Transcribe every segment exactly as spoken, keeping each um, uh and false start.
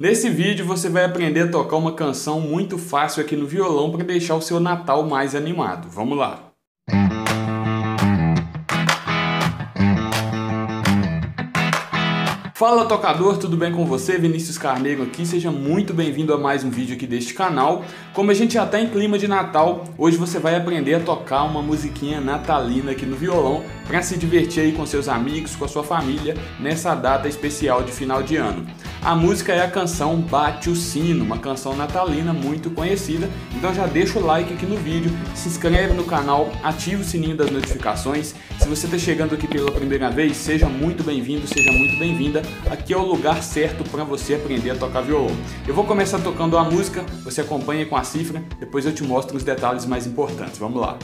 Nesse vídeo você vai aprender a tocar uma canção muito fácil aqui no violão para deixar o seu Natal mais animado. Vamos lá! Fala tocador, tudo bem com você? Vinícius Carneiro aqui, seja muito bem-vindo a mais um vídeo aqui deste canal. Como a gente já está em clima de Natal, hoje você vai aprender a tocar uma musiquinha natalina aqui no violão para se divertir aí com seus amigos, com a sua família, nessa data especial de final de ano. A música é a canção Bate o Sino, uma canção natalina muito conhecida. Então já deixa o like aqui no vídeo, se inscreve no canal, ativa o sininho das notificações. Se você está chegando aqui pela primeira vez, seja muito bem-vindo, seja muito bem-vinda. Aqui é o lugar certo para você aprender a tocar violão. Eu vou começar tocando a música, você acompanha com a cifra, depois eu te mostro os detalhes mais importantes. Vamos lá!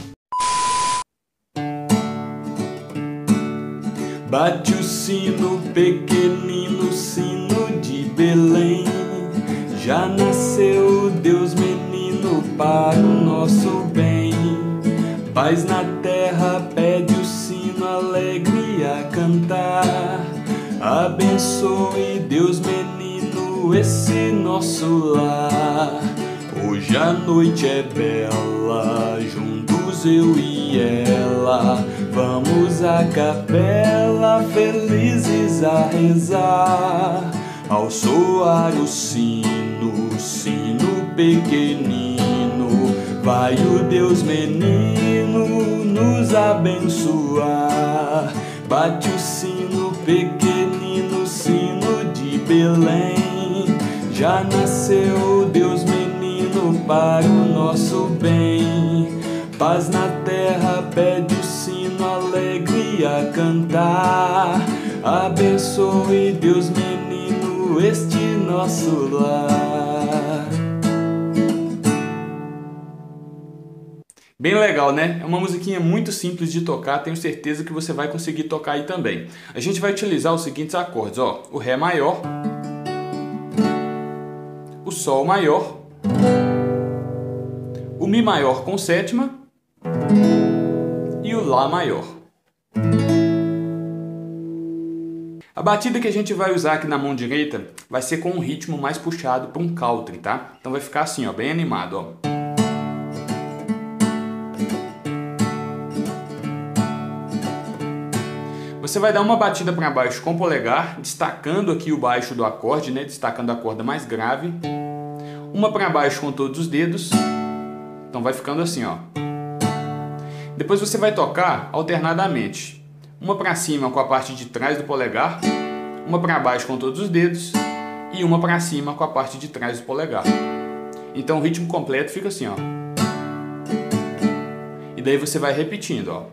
Bate o sino, pequenino sino de Belém, já nasceu Deus menino para o nosso bem. Paz na terra, pede o sino alegre a cantar, abençoe Deus menino esse nosso lar. Hoje a noite é bela, juntos eu e ela, vamos à capela, felizes a rezar. Ao soar o sino, sino pequenino, vai o Deus menino nos abençoar. Bate o sino pequenino, sino de Belém, já nasceu Deus menino para o nosso bem. Paz na terra, pede o sino alegre a cantar, abençoe Deus menino este nosso lar. Bem legal, né? É uma musiquinha muito simples de tocar, tenho certeza que você vai conseguir tocar aí também. A gente vai utilizar os seguintes acordes, ó: o Ré maior, o Sol maior, o Mi maior com sétima e o Lá maior. A batida que a gente vai usar aqui na mão direita vai ser com um ritmo mais puxado para um country, tá? Então vai ficar assim, ó, bem animado, ó. Você vai dar uma batida para baixo com o polegar, destacando aqui o baixo do acorde, né? Destacando a corda mais grave. Uma para baixo com todos os dedos. Então vai ficando assim, ó. Depois você vai tocar alternadamente, uma para cima com a parte de trás do polegar, uma para baixo com todos os dedos e uma para cima com a parte de trás do polegar. Então o ritmo completo fica assim, ó. E daí você vai repetindo, ó.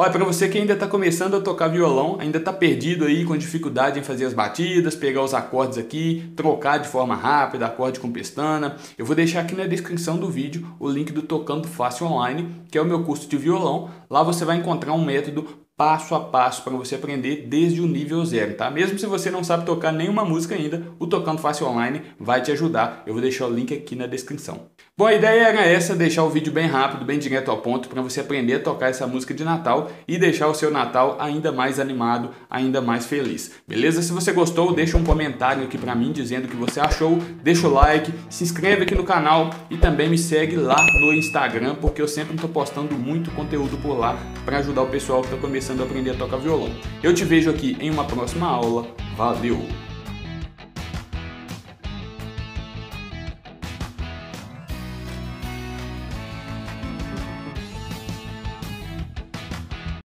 Olha, para você que ainda está começando a tocar violão, ainda está perdido aí com dificuldade em fazer as batidas, pegar os acordes aqui, trocar de forma rápida, acorde com pestana, eu vou deixar aqui na descrição do vídeo o link do Tocando Fácil Online, que é o meu curso de violão. Lá você vai encontrar um método passo a passo para você aprender desde o nível zero, tá? Mesmo se você não sabe tocar nenhuma música ainda, o Tocando Fácil Online vai te ajudar. Eu vou deixar o link aqui na descrição. Bom, a ideia era essa, deixar o vídeo bem rápido, bem direto ao ponto, para você aprender a tocar essa música de Natal e deixar o seu Natal ainda mais animado, ainda mais feliz. Beleza? Se você gostou, deixa um comentário aqui para mim dizendo o que você achou, deixa o like, se inscreve aqui no canal e também me segue lá no Instagram, porque eu sempre estou postando muito conteúdo por lá para ajudar o pessoal que está começando a aprender a tocar violão. Eu te vejo aqui em uma próxima aula. Valeu!